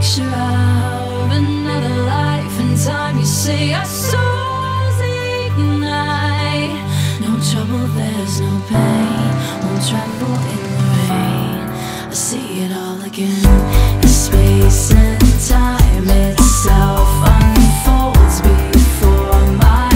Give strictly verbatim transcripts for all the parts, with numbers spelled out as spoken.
picture of another life in time. You say our souls ignite. No trouble, there's no pain. Won't travel in the rain. I see it all again in space and time itself unfolds before my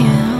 you.